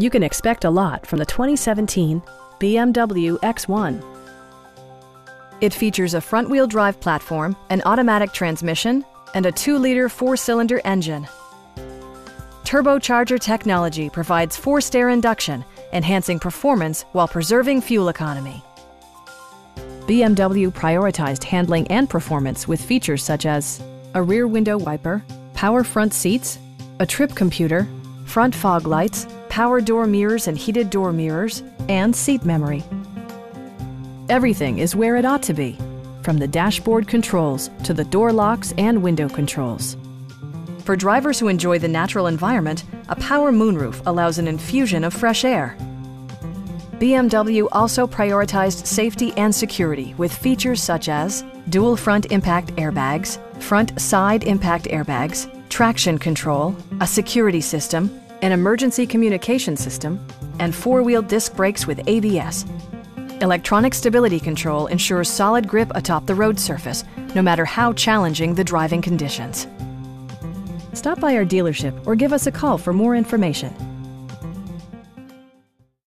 You can expect a lot from the 2017 BMW X1. It features a front-wheel drive platform, an automatic transmission, and a 2-liter 4-cylinder engine. Turbocharger technology provides forced air induction, enhancing performance while preserving fuel economy. BMW prioritized handling and performance with features such as a rear window wiper, power front seats, a trip computer, front fog lights, power door mirrors and heated door mirrors, and seat memory. Everything is where it ought to be, from the dashboard controls to the door locks and window controls. For drivers who enjoy the natural environment, a power moonroof allows an infusion of fresh air. BMW also prioritized safety and security with features such as dual front impact airbags, front side impact airbags, traction control, a security system, an emergency communication system, and 4-wheel disc brakes with ABS. Electronic stability control ensures solid grip atop the road surface, no matter how challenging the driving conditions. Stop by our dealership or give us a call for more information.